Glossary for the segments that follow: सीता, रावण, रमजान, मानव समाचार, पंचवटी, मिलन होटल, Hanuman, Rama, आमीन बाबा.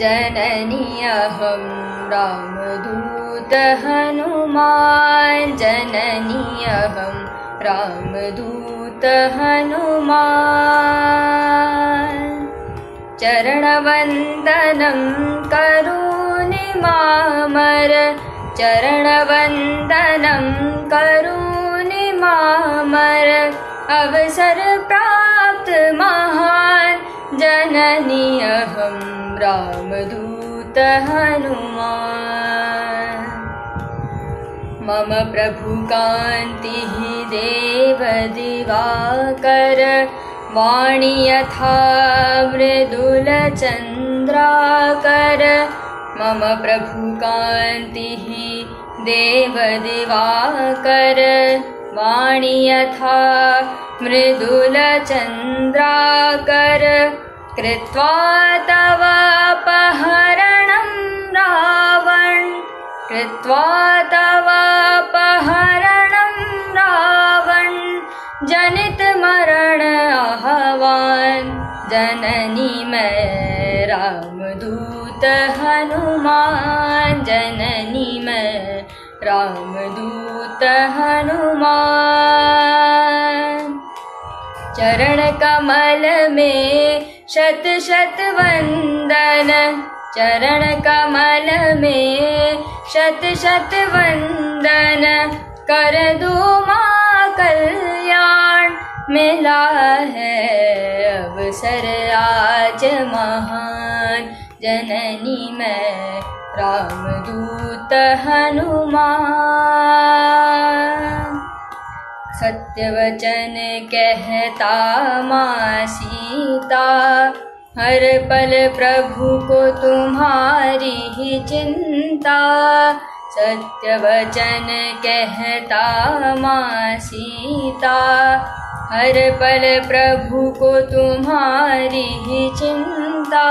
जननी अहं रामदूत हनुमान, जननी अहं रामदूत हनुमान। चरणवन्दनं करोमि मामर, चरणवन्दनं करोमि मामर। अवसर प्राप्त महान, जननी अहं रामदूत हनुमान। मम प्रभु कांति देव दिवाकर, वाणी यथा मृदुल चंद्राकर। मम प्रभु कांति देव दिवाकर, वाणी यथा मृदुल चंद्राकर। कृत्वा तव अपहरणं रावण, कृत्वा तव अपहरणं रावण। जनित मरण आह्वान, जननी मैं रामदूत हनुमान, जननी मैं रामदूत हनुमान। चरण कमल में शत शत वंदन, चरण कमल में शत शत वंदन। कर दो माँ कल्याण, मिला है अवसर आज महान। जननी मैं रामदूत हनुमान। सत्यवचन कहता माँ सीता, हर पल प्रभु को तुम्हारी ही चिंता। सत्यवचन कहता माँ सीता, हर पल प्रभु को तुम्हारी ही चिंता।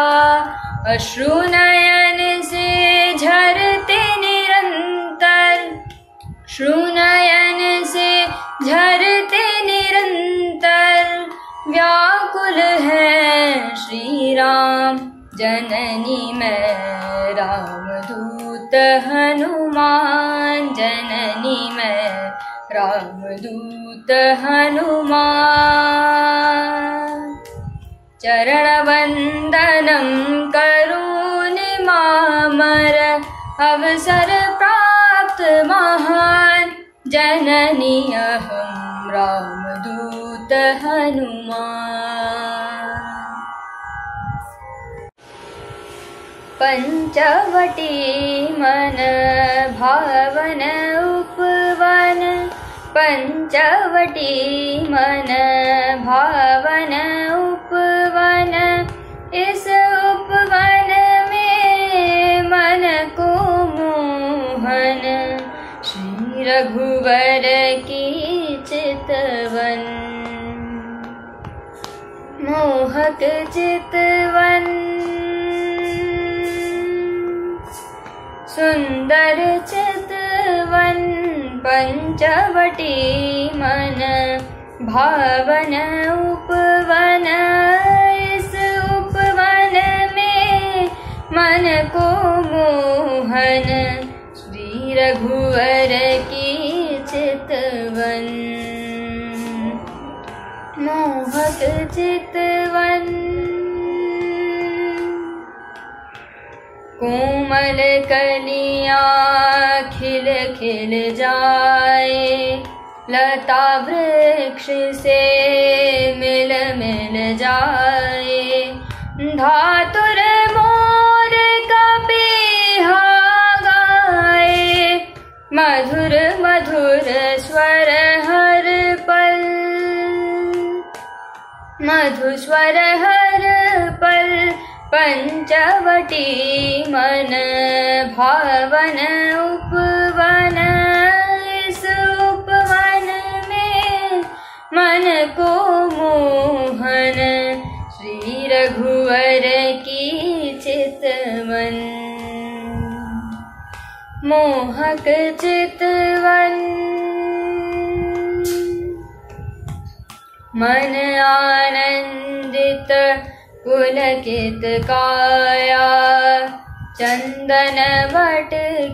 अश्रु नयन से झरते निरंतर, अश्रु नयन से झरते निरंतर। व्याकुल है श्री राम, जननी मैं रामदूत हनुमान, जननी मैं रामदूत हनुमान। चरणवंदनं करोमि मामर, अवसर प्राप्त महान। जननी अहं रामदूत हनुमान। पंचवटी मन भावन उपवन, पंचवटी मन भावन उपवन। इस उपवन में मन को मोहन, श्री रघुवर की चितवन। मोहक चितवन, सुंदर चितवन। पंचवटी मन भावन उपवन, इस उपवन में मन को मोहन, रघुवर की चितवन। मोहक चितवन, कोमल कलियां खिल खिल जाए। लता वृक्ष से मिल मिल जाए। धातुर मोर कपिहा गाए, मधुर मधुर स्वर हर पल, मधुस्वर हर पल। पंचवटी मन भावन उपवन, इस उपवन में मन को मोहन, श्री रघुवर की चितवन। मोहक चितवन, मन आनंदित पुलकित काया, चंदन वट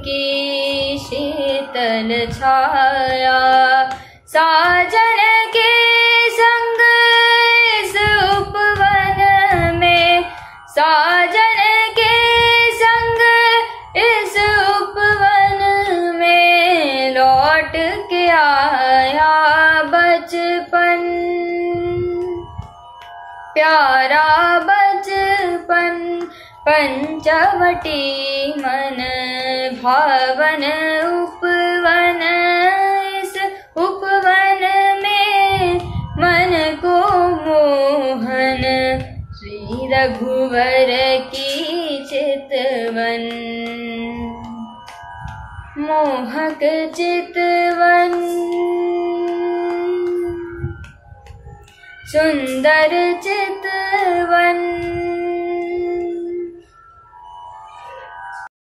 की शीतल छाया। साजन के संग इस उपवन में, साजन के संग इस उपवन में, लौट के आया बचपन, प्यारा बचपन। पंचवटी मन भावन उपवन, इस उपवन में मन को मोहन, श्री रघुवर की चितवन। मोहक चितवन, सुंदर चितवन।